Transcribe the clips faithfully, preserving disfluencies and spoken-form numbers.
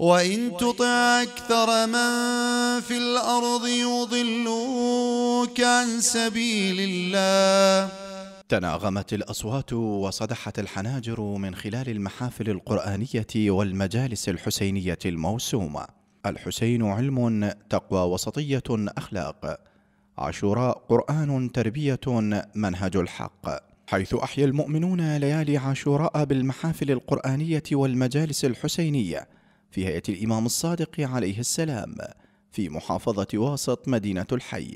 وإن تطع أكثر من في الأرض يضلوك عن سبيل الله. تناغمت الأصوات وصدحت الحناجر من خلال المحافل القرآنية والمجالس الحسينية الموسومة. الحسين علم، تقوى وسطية، أخلاق. عاشوراء قرآن، تربية، منهج الحق، حيث أحيا المؤمنون ليالي عاشوراء بالمحافل القرآنية والمجالس الحسينية في هيئة الإمام الصادق عليه السلام في محافظة واسط مدينة الحي،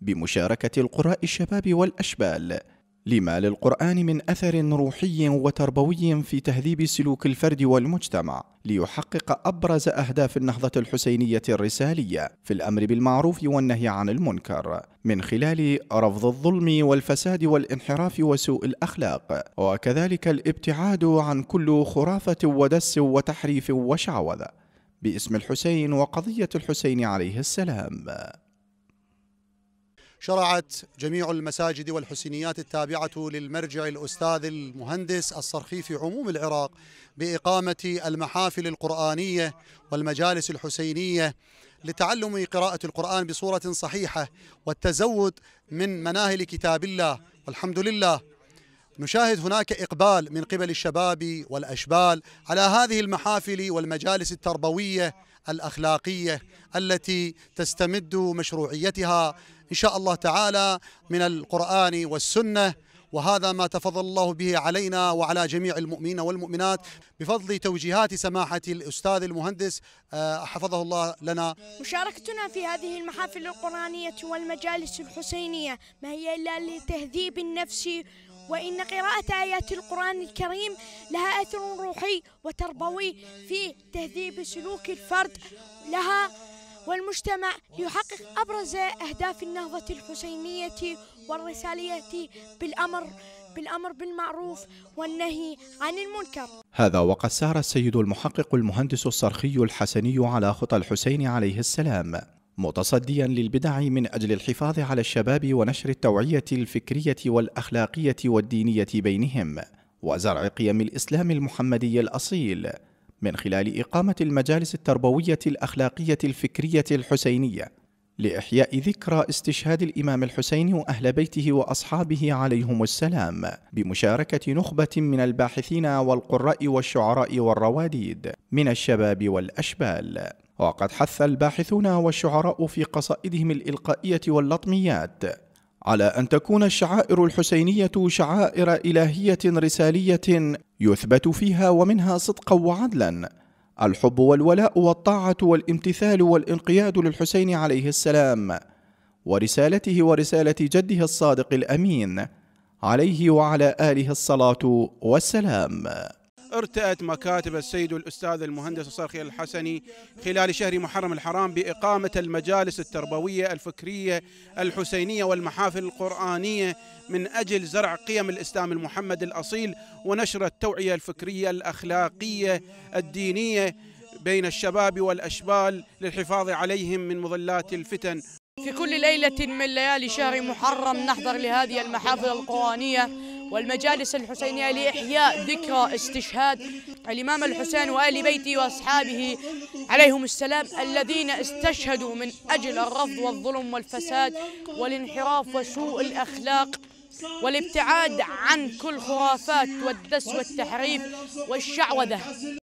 بمشاركة القراء الشباب والأشبال لما للقرآن من أثر روحي وتربوي في تهذيب سلوك الفرد والمجتمع، ليحقق أبرز أهداف النهضة الحسينية الرسالية في الأمر بالمعروف والنهي عن المنكر من خلال رفض الظلم والفساد والانحراف وسوء الأخلاق، وكذلك الابتعاد عن كل خرافة ودس وتحريف وشعوذة باسم الحسين وقضية الحسين عليه السلام. شرعت جميع المساجد والحسينيات التابعة للمرجع الأستاذ المهندس الصرخي في عموم العراق بإقامة المحافل القرآنية والمجالس الحسينية لتعلم قراءة القرآن بصورة صحيحة والتزود من مناهل كتاب الله، والحمد لله نشاهد هناك إقبال من قبل الشباب والأشبال على هذه المحافل والمجالس التربوية الأخلاقية التي تستمد مشروعيتها إن شاء الله تعالى من القرآن والسنة، وهذا ما تفضل الله به علينا وعلى جميع المؤمنين والمؤمنات بفضل توجيهات سماحة الأستاذ المهندس حفظه الله لنا. مشاركتنا في هذه المحافل القرآنية والمجالس الحسينية ما هي إلا لتهذيب النفس، وإن قراءة آيات القرآن الكريم لها أثر روحي وتربوي في تهذيب سلوك الفرد لها والمجتمع ليحقق أبرز أهداف النهضة الحسينية والرسالية بالأمر بالأمر بالمعروف والنهي عن المنكر. هذا وقد سار السيد المحقق المهندس الصرخي الحسني على خطى الحسين عليه السلام، متصديا للبدع من أجل الحفاظ على الشباب ونشر التوعية الفكرية والأخلاقية والدينية بينهم، وزرع قيم الإسلام المحمدي الأصيل من خلال إقامة المجالس التربوية الأخلاقية الفكرية الحسينية لإحياء ذكرى استشهاد الإمام الحسين وأهل بيته وأصحابه عليهم السلام، بمشاركة نخبة من الباحثين والقراء والشعراء والرواديد من الشباب والأشبال. وقد حث الباحثون والشعراء في قصائدهم الإلقائية واللطميات على أن تكون الشعائر الحسينية شعائر إلهية رسالية يثبت فيها ومنها صدقا وعدلا، الحب والولاء والطاعة والامتثال والانقياد للحسين عليه السلام ورسالته ورسالة جده الصادق الأمين عليه وعلى آله الصلاة والسلام. ارتأت مكاتب السيد الأستاذ المهندس الصرخي الحسني خلال شهر محرم الحرام بإقامة المجالس التربوية الفكرية الحسينية والمحافل القرآنية من أجل زرع قيم الإسلام المحمد الأصيل ونشر التوعية الفكرية الأخلاقية الدينية بين الشباب والأشبال للحفاظ عليهم من مضلات الفتن. في كل ليلة من ليالي شهر محرم نحضر لهذه المحافل القرآنية والمجالس الحسينية لإحياء ذكرى استشهاد الإمام الحسين وآل بيته وأصحابه عليهم السلام الذين استشهدوا من أجل الرفض والظلم والفساد والانحراف وسوء الأخلاق والابتعاد عن كل خرافات والدس والتحريف والشعوذة.